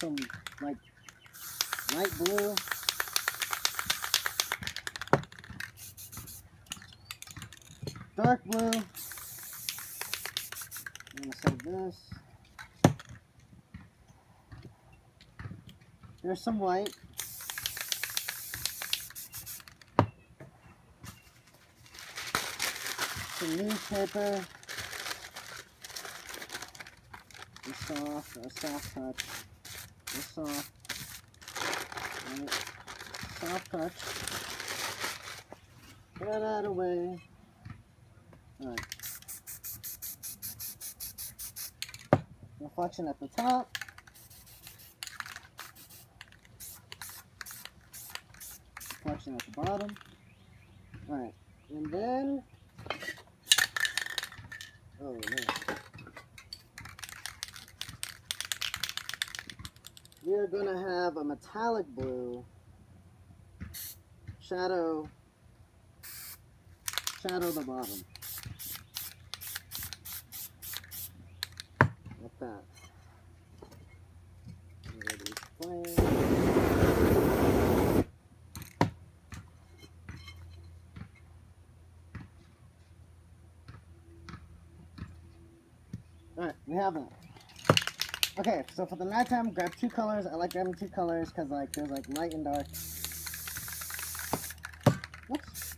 some like light blue. Dark blue. I'm gonna save this. There's some white. Some newspaper. A soft touch. Soft touch. Put that away. Alright. Reflection at the top. Reflection at the bottom. Alright. And then. Oh, no. We are going to have a metallic blue shadow the bottom. Like that. Alright, we have that. Okay, so for the nighttime, grab two colors. I like grabbing two colors because like there's like light and dark. Whoops.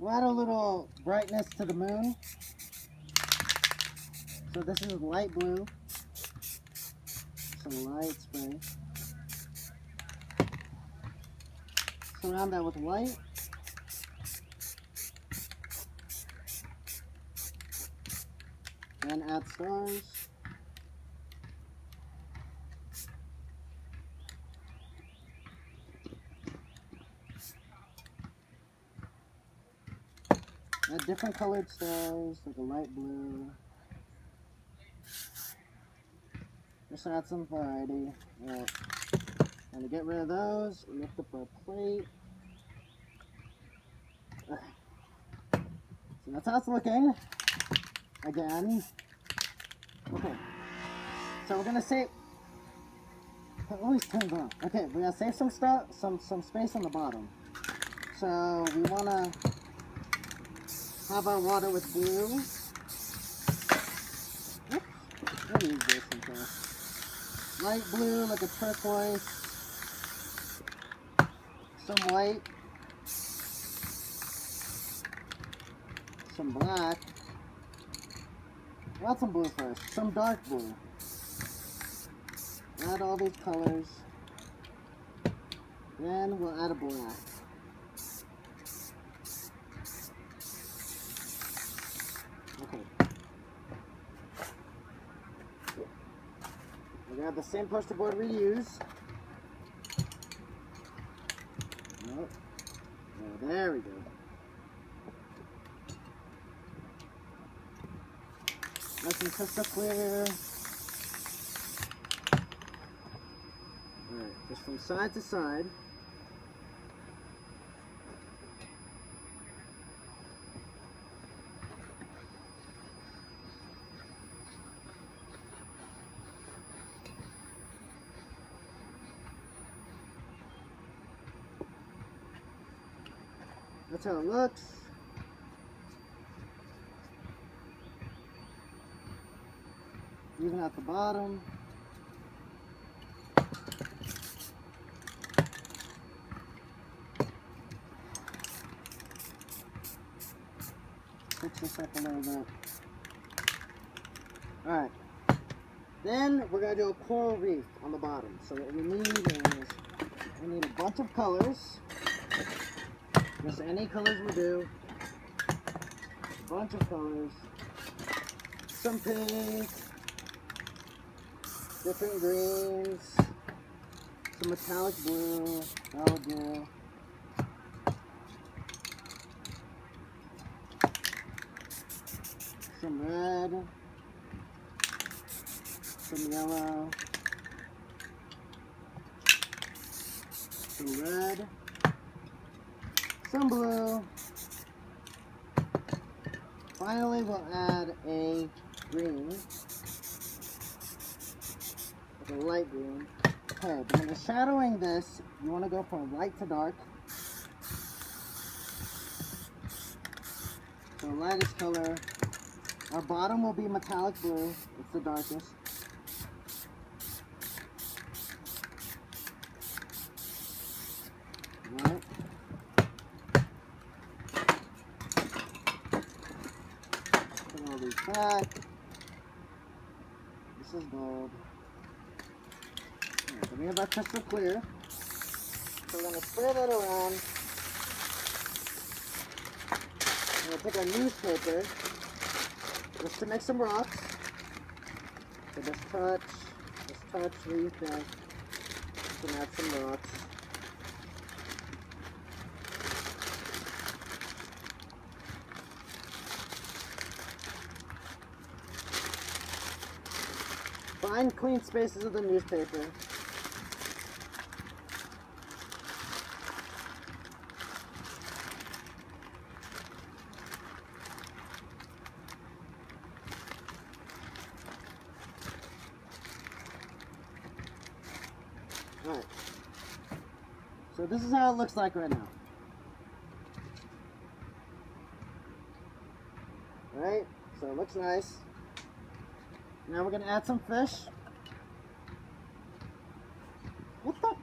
We'll add a little brightness to the moon. So this is light blue. Some light spray. Surround that with white. Then add stars. Add different colored stars, like a light blue. Just add some variety. Alright. And to get rid of those, lift up our plate. Right. So that's how it's looking. Again. Okay. So we're gonna save. It always turns on. Okay, we're gonna save some stuff, some space on the bottom. So we wanna have our water with blue. Oops. I need this until. Light blue, like a turquoise, some white, some black, not some blue first, some dark blue. Add all these colors, then we'll add a black. Okay. We're gonna have the same poster board we use. Nope. Oh, there we go. Nice and crystal clear. Alright, just from side to side. That's how it looks. Even at the bottom. Fix this up a little bit. Alright. Then we're going to do a coral reef on the bottom. So what we need is, we need a bunch of colors. Just any colors we do, a bunch of colors, some pink, different greens, some metallic blue, that'll do. Some red, some yellow, Some red, some blue. Finally, we'll add a green, like a light green. Okay, but when you're shadowing this, you want to go from light to dark. So lightest color. Our bottom will be metallic blue. It's the darkest. Right. Put all these back. This is gold. Right, so we have our crystal clear. So we're going to spray that around. We're going to take our newspaper. Just to make some rocks. So just touch, leave that. Just to add some rocks. Find clean spaces of the newspaper. Alright, so this is how it looks like right now. Alright, so it looks nice. Now we're going to add some fish. What the?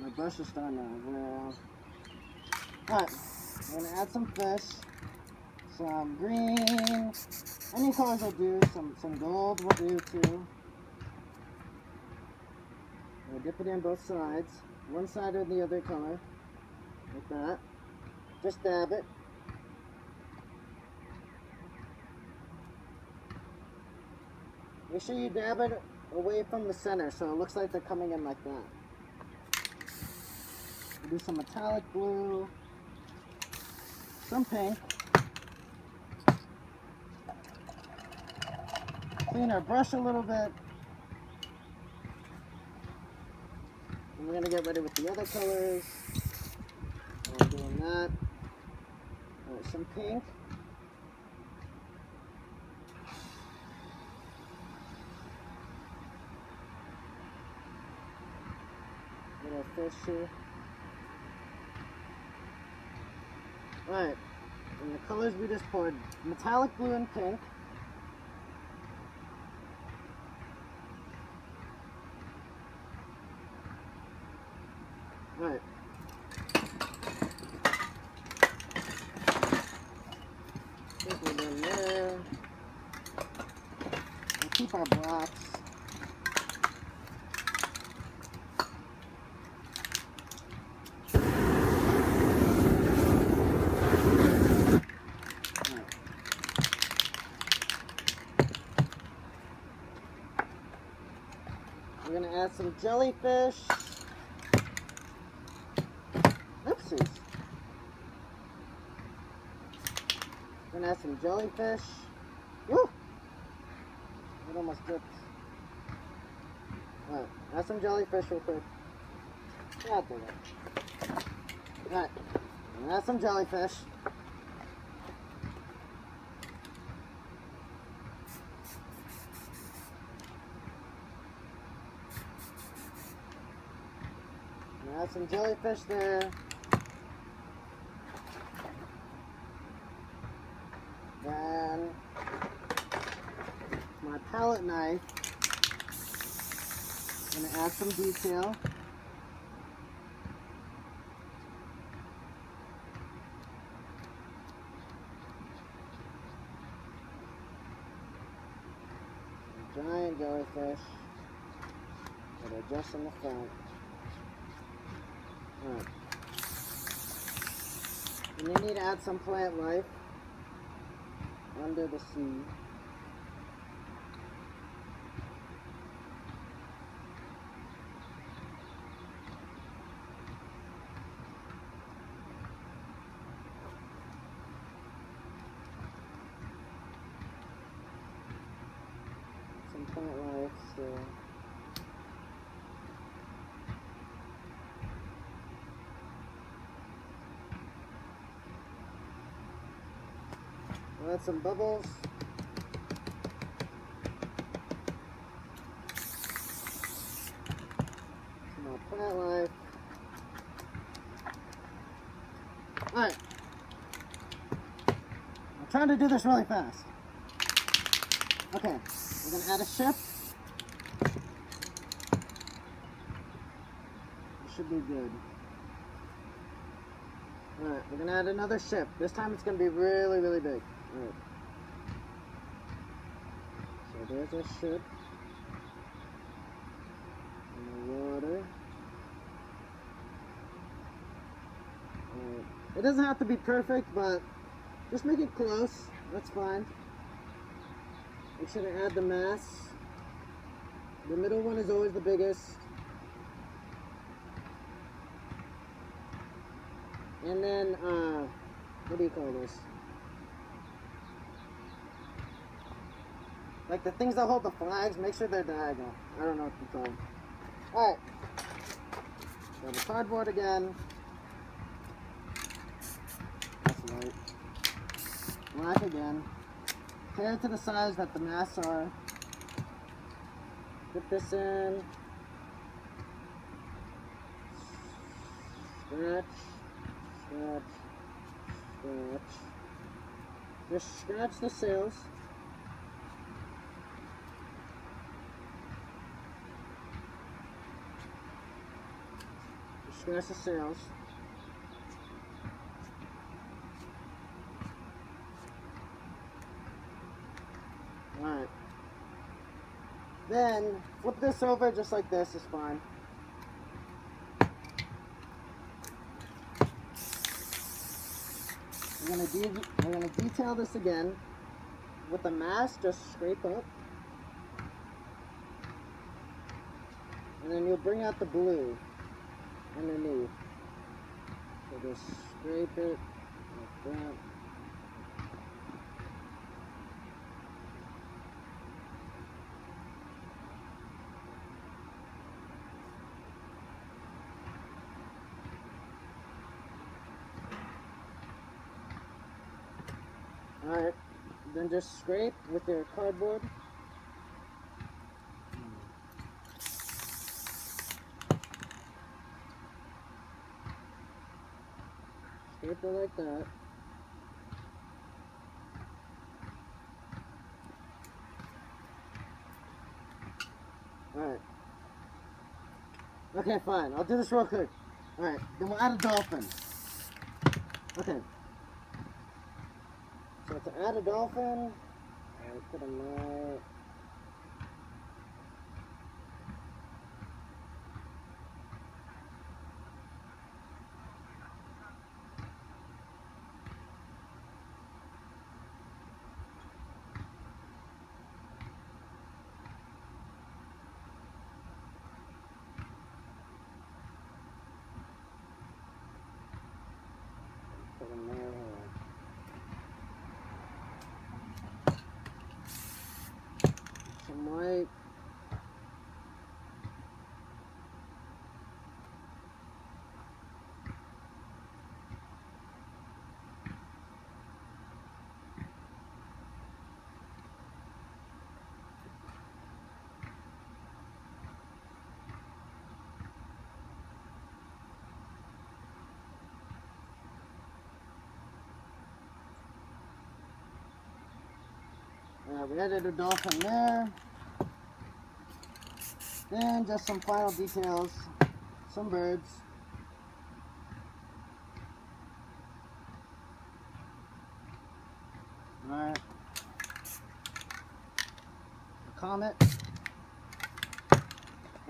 My brush is starting to wear out. Alright, we're going to add some fish. Some green, any colors will do, some gold will do too. We'll dip it in both sides, one side or the other color, like that. Just dab it. Make sure you dab it away from the center so it looks like they're coming in like that. We'll do some metallic blue, some pink. Clean our brush a little bit, and we're going to get ready with the other colors. I'm doing that. Alright, some pink. A little fish here. Alright, and the colors we just poured, metallic blue and pink. Alright. Think we're done there. We'll keep our blocks. Alright. We're going to add some jellyfish. We're gonna add some jellyfish. Woo! It almost dipped. Alright, add some jellyfish real quick. Yeah, alright, add some jellyfish. Add some jellyfish there. Then my palette knife, I'm going to add some detail. A giant jellyfish that are just in the front. Alright. And you need to add some plant life. Under the sea. We'll add some bubbles. Some more plant life. Alright. I'm trying to do this really fast. Okay, we're going to add a ship. This should be good. Alright, we're going to add another ship. This time it's going to be really, really big. Alright. So there's our ship. In the water. Alright. It doesn't have to be perfect, but just make it close. That's fine. Make sure to add the mass. The middle one is always the biggest. And then, what do you call this? Like the things that hold the flags, make sure they're diagonal. I don't know what you call them. Alright. Grab the cardboard again. That's right. Black again. Tear it to the size that the masks are. Put this in. Stretch. Scratch. Scratch. Just scratch the sails. Just scratch the sails. Alright. Then, flip this over just like this is fine. We're gonna detail this again. With the mask, just scrape up. And then you'll bring out the blue underneath. So just scrape it like that. Alright, then just scrape with your cardboard. Scrape it like that. Alright. Okay, fine. I'll do this real quick. Alright, then we'll add a dolphin. Okay. So to add a dolphin, I put a light. White. We added a dolphin there. Then just some final details, some birds. Alright. A comet.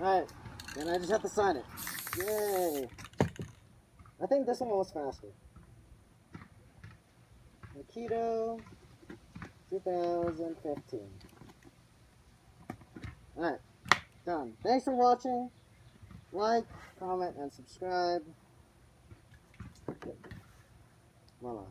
Alright, then I just have to sign it. Yay! I think this one was faster. Aikido 2015. Alright. Done. Thanks for watching. Like, comment, and subscribe. Voila.